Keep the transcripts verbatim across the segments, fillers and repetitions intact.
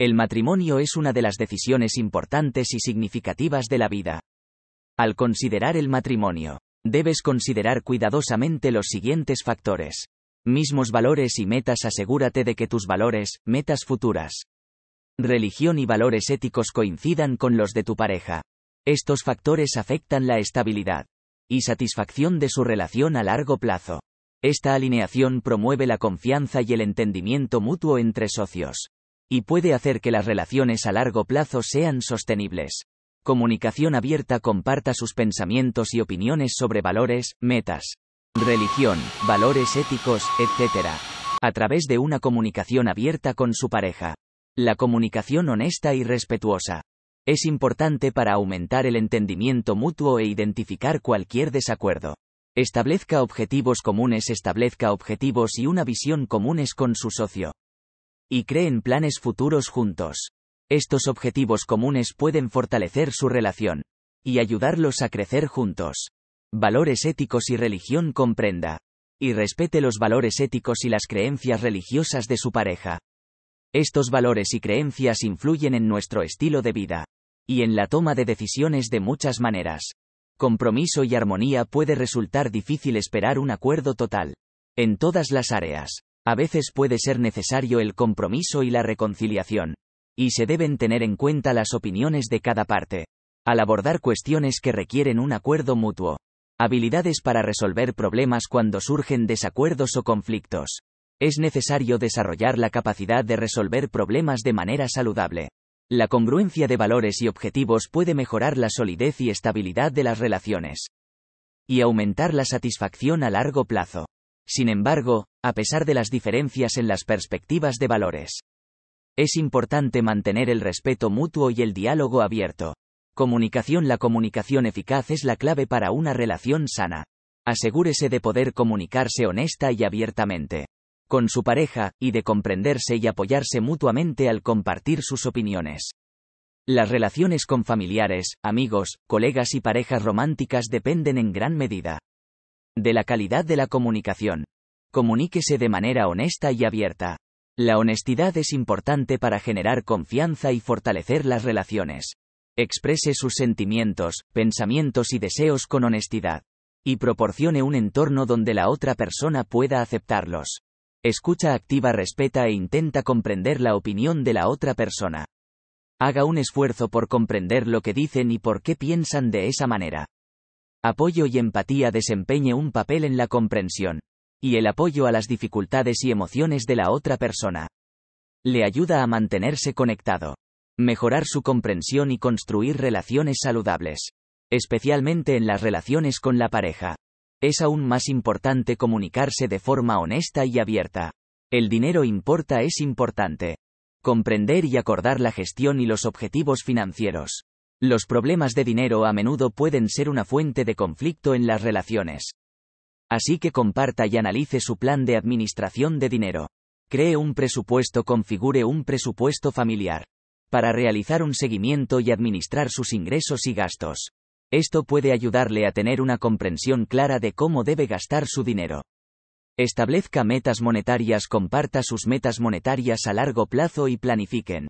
El matrimonio es una de las decisiones importantes y significativas de la vida. Al considerar el matrimonio, debes considerar cuidadosamente los siguientes factores. Mismos valores y metas. Asegúrate de que tus valores, metas futuras, religión y valores éticos coincidan con los de tu pareja. Estos factores afectan la estabilidad y satisfacción de su relación a largo plazo. Esta alineación promueve la confianza y el entendimiento mutuo entre socios, y puede hacer que las relaciones a largo plazo sean sostenibles. Comunicación abierta. Comparta sus pensamientos y opiniones sobre valores, metas, religión, valores éticos, etcétera, a través de una comunicación abierta con su pareja. La comunicación honesta y respetuosa es importante para aumentar el entendimiento mutuo e identificar cualquier desacuerdo. Establezca objetivos comunes. Establezca objetivos y una visión comunes con su socio, y creen planes futuros juntos. Estos objetivos comunes pueden fortalecer su relación y ayudarlos a crecer juntos. Valores éticos y religión. Comprenda y respete los valores éticos y las creencias religiosas de su pareja. Estos valores y creencias influyen en nuestro estilo de vida y en la toma de decisiones de muchas maneras. Compromiso y armonía. Puede resultar difícil esperar un acuerdo total en todas las áreas. A veces puede ser necesario el compromiso y la reconciliación, y se deben tener en cuenta las opiniones de cada parte al abordar cuestiones que requieren un acuerdo mutuo. Habilidades para resolver problemas. Cuando surgen desacuerdos o conflictos, es necesario desarrollar la capacidad de resolver problemas de manera saludable. La congruencia de valores y objetivos puede mejorar la solidez y estabilidad de las relaciones y aumentar la satisfacción a largo plazo. Sin embargo, a pesar de las diferencias en las perspectivas de valores, es importante mantener el respeto mutuo y el diálogo abierto. Comunicación. La comunicación eficaz es la clave para una relación sana. Asegúrese de poder comunicarse honesta y abiertamente con su pareja, y de comprenderse y apoyarse mutuamente al compartir sus opiniones. Las relaciones con familiares, amigos, colegas y parejas románticas dependen en gran medida de la calidad de la comunicación. Comuníquese de manera honesta y abierta. La honestidad es importante para generar confianza y fortalecer las relaciones. Exprese sus sentimientos, pensamientos y deseos con honestidad, y proporcione un entorno donde la otra persona pueda aceptarlos. Escucha activa. Respeta e intenta comprender la opinión de la otra persona. Haga un esfuerzo por comprender lo que dicen y por qué piensan de esa manera. Apoyo y empatía. Desempeñe un papel en la comprensión y el apoyo a las dificultades y emociones de la otra persona. Le ayuda a mantenerse conectado, mejorar su comprensión y construir relaciones saludables, especialmente en las relaciones con la pareja. Es aún más importante comunicarse de forma honesta y abierta. El dinero importa. Es importante comprender y acordar la gestión y los objetivos financieros. Los problemas de dinero a menudo pueden ser una fuente de conflicto en las relaciones. Así que comparta y analice su plan de administración de dinero. Cree un presupuesto. Configure un presupuesto familiar para realizar un seguimiento y administrar sus ingresos y gastos. Esto puede ayudarle a tener una comprensión clara de cómo debe gastar su dinero. Establezca metas monetarias. Comparta sus metas monetarias a largo plazo y planifiquen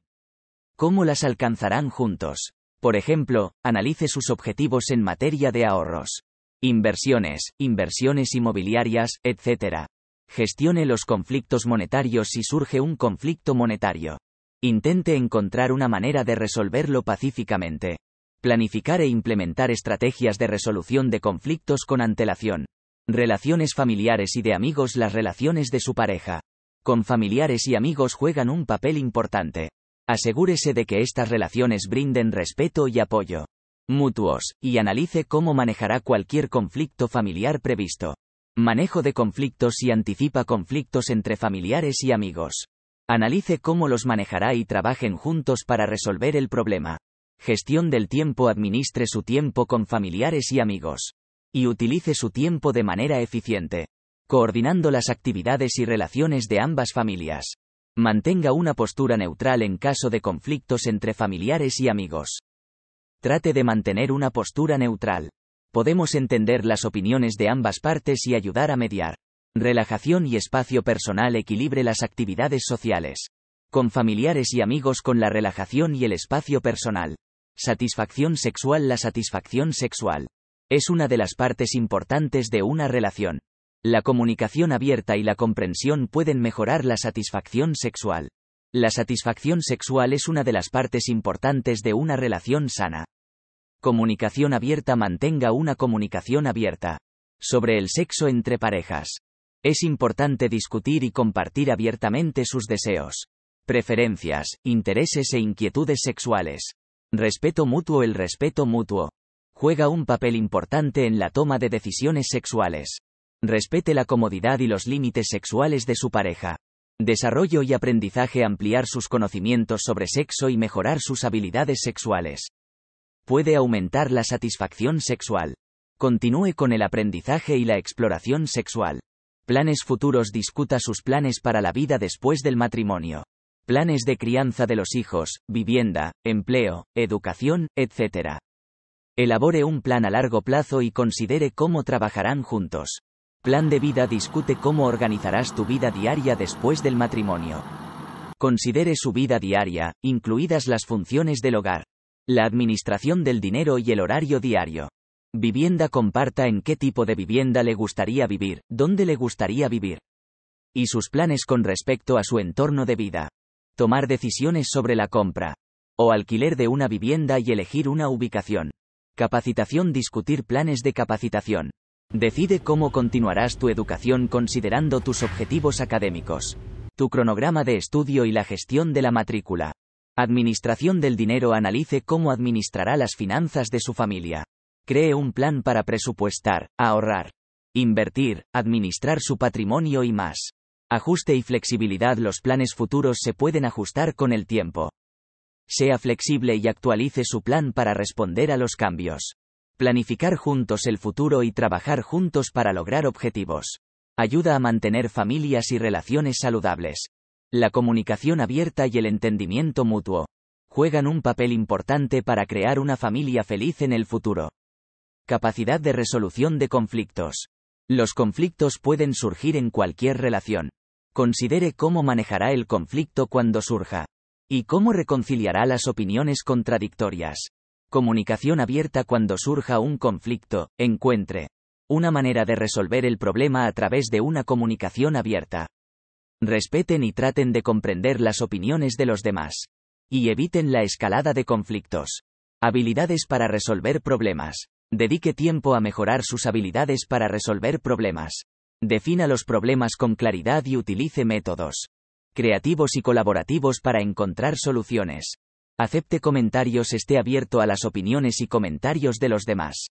cómo las alcanzarán juntos. Por ejemplo, analice sus objetivos en materia de ahorros, inversiones, inversiones inmobiliarias, etcétera. Gestione los conflictos monetarios. Si surge un conflicto monetario, intente encontrar una manera de resolverlo pacíficamente. Planificar e implementar estrategias de resolución de conflictos con antelación. Relaciones familiares y de amigos. Las relaciones de su pareja con familiares y amigos juegan un papel importante. Asegúrese de que estas relaciones brinden respeto y apoyo mutuos, y analice cómo manejará cualquier conflicto familiar previsto. Manejo de conflictos. Si anticipa conflictos entre familiares y amigos, analice cómo los manejará y trabajen juntos para resolver el problema. Gestión del tiempo. Administre su tiempo con familiares y amigos, y utilice su tiempo de manera eficiente, coordinando las actividades y relaciones de ambas familias. Mantenga una postura neutral en caso de conflictos entre familiares y amigos. Trate de mantener una postura neutral. Podemos entender las opiniones de ambas partes y ayudar a mediar. Relajación y espacio personal. Equilibre las actividades sociales con familiares y amigos, con la relajación y el espacio personal. Satisfacción sexual. La satisfacción sexual es una de las partes importantes de una relación. La comunicación abierta y la comprensión pueden mejorar la satisfacción sexual. La satisfacción sexual es una de las partes importantes de una relación sana. Comunicación abierta. Mantenga una comunicación abierta sobre el sexo entre parejas. Es importante discutir y compartir abiertamente sus deseos, preferencias, intereses e inquietudes sexuales. Respeto mutuo. El respeto mutuo juega un papel importante en la toma de decisiones sexuales. Respete la comodidad y los límites sexuales de su pareja. Desarrollo y aprendizaje. Ampliar sus conocimientos sobre sexo y mejorar sus habilidades sexuales puede aumentar la satisfacción sexual. Continúe con el aprendizaje y la exploración sexual. Planes futuros. Discuta sus planes para la vida después del matrimonio. Planes de crianza de los hijos, vivienda, empleo, educación, etcétera. Elabore un plan a largo plazo y considere cómo trabajarán juntos. Plan de vida. Discute cómo organizarás tu vida diaria después del matrimonio. Considere su vida diaria, incluidas las funciones del hogar, la administración del dinero y el horario diario. Vivienda. Comparta en qué tipo de vivienda le gustaría vivir, dónde le gustaría vivir, y sus planes con respecto a su entorno de vida. Tomar decisiones sobre la compra o alquiler de una vivienda y elegir una ubicación. Capacitación. Discutir planes de capacitación. Decide cómo continuarás tu educación considerando tus objetivos académicos, tu cronograma de estudio y la gestión de la matrícula. Administración del dinero. Analice cómo administrará las finanzas de su familia. Cree un plan para presupuestar, ahorrar, invertir, administrar su patrimonio y más. Ajuste y flexibilidad. Los planes futuros se pueden ajustar con el tiempo. Sea flexible y actualice su plan para responder a los cambios. Planificar juntos el futuro y trabajar juntos para lograr objetivos ayuda a mantener familias y relaciones saludables. La comunicación abierta y el entendimiento mutuo juegan un papel importante para crear una familia feliz en el futuro. Capacidad de resolución de conflictos. Los conflictos pueden surgir en cualquier relación. Considere cómo manejará el conflicto cuando surja y cómo reconciliará las opiniones contradictorias. Comunicación abierta. Cuando surja un conflicto, encuentre una manera de resolver el problema a través de una comunicación abierta. Respeten y traten de comprender las opiniones de los demás y eviten la escalada de conflictos. Habilidades para resolver problemas. Dedique tiempo a mejorar sus habilidades para resolver problemas. Defina los problemas con claridad y utilice métodos creativos y colaborativos para encontrar soluciones. Acepte comentarios. Esté abierto a las opiniones y comentarios de los demás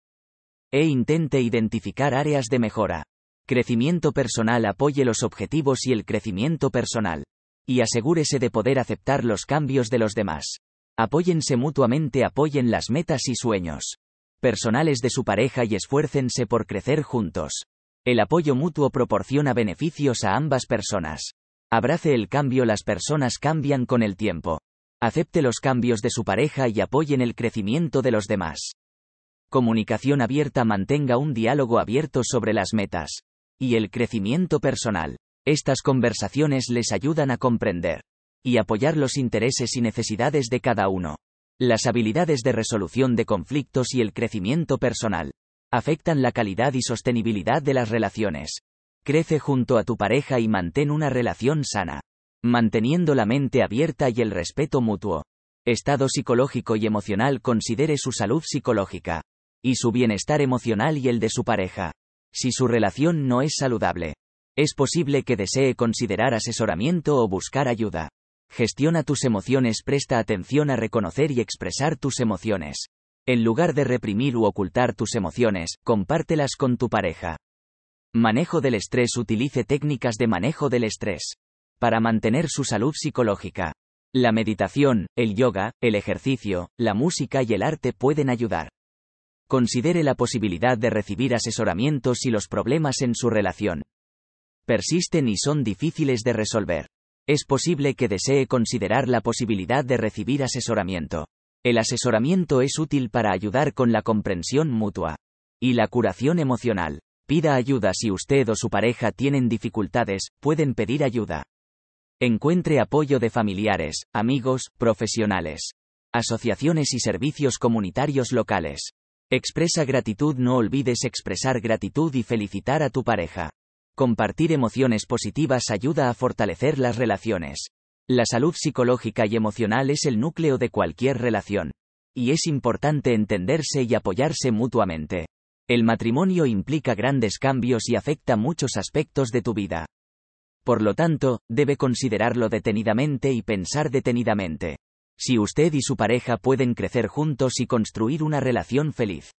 e intente identificar áreas de mejora. Crecimiento personal. Apoye los objetivos y el crecimiento personal y asegúrese de poder aceptar los cambios de los demás. Apóyense mutuamente. Apoyen las metas y sueños personales de su pareja y esfuércense por crecer juntos. El apoyo mutuo proporciona beneficios a ambas personas. Abrace el cambio. Las personas cambian con el tiempo. Acepte los cambios de su pareja y apoyen el crecimiento de los demás. Comunicación abierta. Mantenga un diálogo abierto sobre las metas y el crecimiento personal. Estas conversaciones les ayudan a comprender y apoyar los intereses y necesidades de cada uno. Las habilidades de resolución de conflictos y el crecimiento personal afectan la calidad y sostenibilidad de las relaciones. Crece junto a tu pareja y mantén una relación sana, manteniendo la mente abierta y el respeto mutuo. Estado psicológico y emocional. Considere su salud psicológica y su bienestar emocional y el de su pareja. Si su relación no es saludable, es posible que desee considerar asesoramiento o buscar ayuda. Gestiona tus emociones. Presta atención a reconocer y expresar tus emociones. En lugar de reprimir u ocultar tus emociones, compártelas con tu pareja. Manejo del estrés. Utilice técnicas de manejo del estrés para mantener su salud psicológica. La meditación, el yoga, el ejercicio, la música y el arte pueden ayudar. Considere la posibilidad de recibir asesoramiento si los problemas en su relación persisten y son difíciles de resolver. Es posible que desee considerar la posibilidad de recibir asesoramiento. El asesoramiento es útil para ayudar con la comprensión mutua y la curación emocional. Pida ayuda. Si usted o su pareja tienen dificultades, pueden pedir ayuda. Encuentre apoyo de familiares, amigos, profesionales, asociaciones y servicios comunitarios locales. Expresa gratitud. No olvides expresar gratitud y felicitar a tu pareja. Compartir emociones positivas ayuda a fortalecer las relaciones. La salud psicológica y emocional es el núcleo de cualquier relación, y es importante entenderse y apoyarse mutuamente. El matrimonio implica grandes cambios y afecta muchos aspectos de tu vida. Por lo tanto, debe considerarlo detenidamente y pensar detenidamente si usted y su pareja pueden crecer juntos y construir una relación feliz.